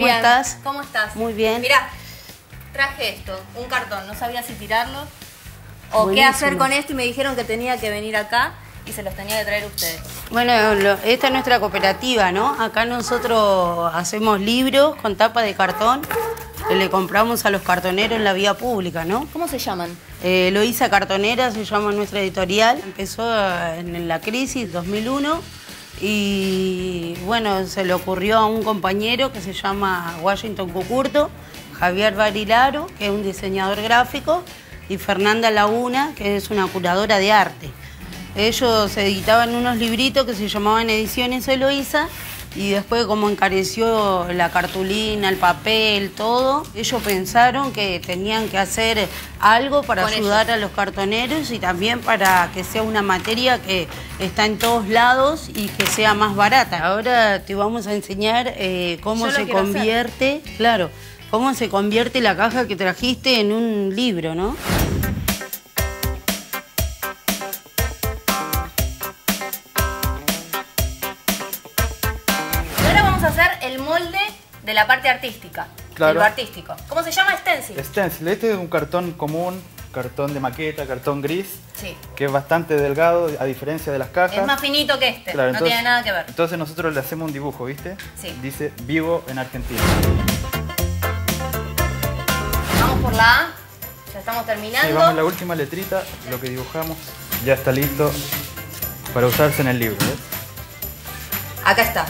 Miriam, ¿cómo estás? ¿Cómo estás? Muy bien. Mirá, traje esto, un cartón, no sabía si tirarlo o buenísimo. Qué hacer con esto y me dijeron que tenía que venir acá y se los tenía que traer ustedes. Bueno, esta es nuestra cooperativa, ¿no? Acá nosotros hacemos libros con tapa de cartón que le compramos a los cartoneros en la vía pública, ¿no? ¿Cómo se llaman? Eloísa Cartonera se llama nuestra editorial. Empezó en la crisis 2001 y, bueno, se le ocurrió a un compañero que se llama Washington Cucurto, Javier Barilaro, que es un diseñador gráfico, y Fernanda Laguna, que es una curadora de arte. Ellos editaban unos libritos que se llamaban Ediciones Eloísa y después, como encareció la cartulina, el papel, todo, ellos pensaron que tenían que hacer algo para ayudar a los cartoneros y también para que sea una materia que está en todos lados y que sea más barata. Ahora te vamos a enseñar cómo se convierte, claro, cómo se convierte la caja que trajiste en un libro, ¿no? De la parte artística, claro. De lo artístico. ¿Cómo se llama? Stencil. Stencil. Este es un cartón común, cartón de maqueta, cartón gris, sí. Que es bastante delgado, a diferencia de las cajas. Es más finito que este, claro, no entonces, tiene nada que ver. Entonces nosotros le hacemos un dibujo, ¿viste? Sí. Dice Vivo en Argentina. Vamos por la A, ya estamos terminando. Sí, vamos a la última letrita, lo que dibujamos ya está listo para usarse en el libro, ¿ves? Acá está.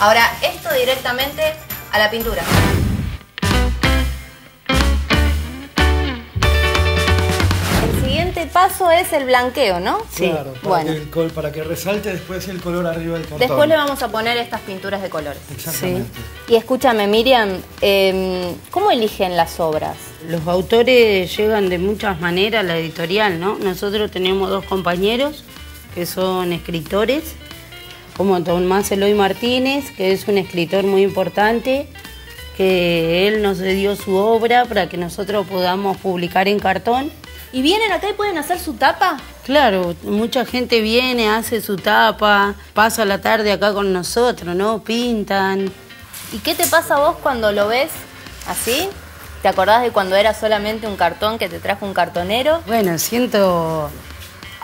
Ahora, esto directamente a la pintura. El siguiente paso es el blanqueo, ¿no? Sí. Claro, para que resalte después el color arriba del cartón. Después le vamos a poner estas pinturas de colores. Exactamente. Sí. Y escúchame, Miriam, ¿cómo eligen las obras? Los autores llegan de muchas maneras a la editorial, ¿no? Nosotros tenemos dos compañeros que son escritores, como Marcelo Martínez, que es un escritor muy importante, que él nos dio su obra para que nosotros podamos publicar en cartón. ¿Y vienen acá y pueden hacer su tapa? Claro, mucha gente viene, hace su tapa, pasa la tarde acá con nosotros, ¿no? Pintan. ¿Y qué te pasa a vos cuando lo ves así? ¿Te acordás de cuando era solamente un cartón que te trajo un cartonero? Bueno, siento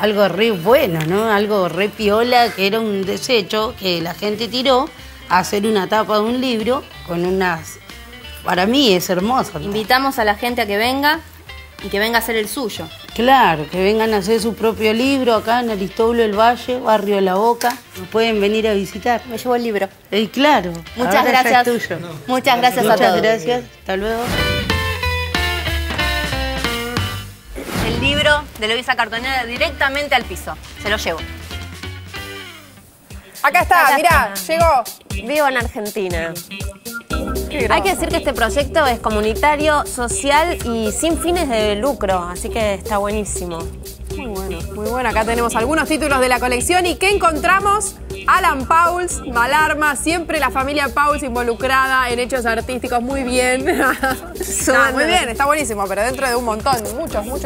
algo re bueno, ¿no? Algo re piola, que era un desecho que la gente tiró a hacer una tapa de un libro con unas... Para mí es hermoso, ¿no? Invitamos a la gente a que venga y que venga a hacer el suyo. Claro, que vengan a hacer su propio libro acá en Aristóbulo del Valle, barrio La Boca. Nos pueden venir a visitar. Me llevo el libro. Y claro. Muchas gracias. Es tuyo. No. Muchas gracias a todos. Muchas gracias. Hasta luego. El libro de Eloísa Cartonera directamente al piso. Se lo llevo. Acá está, mirá, llegó. Vivo en Argentina. Hay que decir que este proyecto es comunitario, social y sin fines de lucro, así que está buenísimo. Muy bueno, muy bueno. Acá tenemos algunos títulos de la colección. ¿Y qué encontramos? Alan Pauls, Malarma, siempre la familia Pauls involucrada en hechos artísticos. Muy bien. No, muy bien, está buenísimo, pero dentro de un montón, muchos, muchos.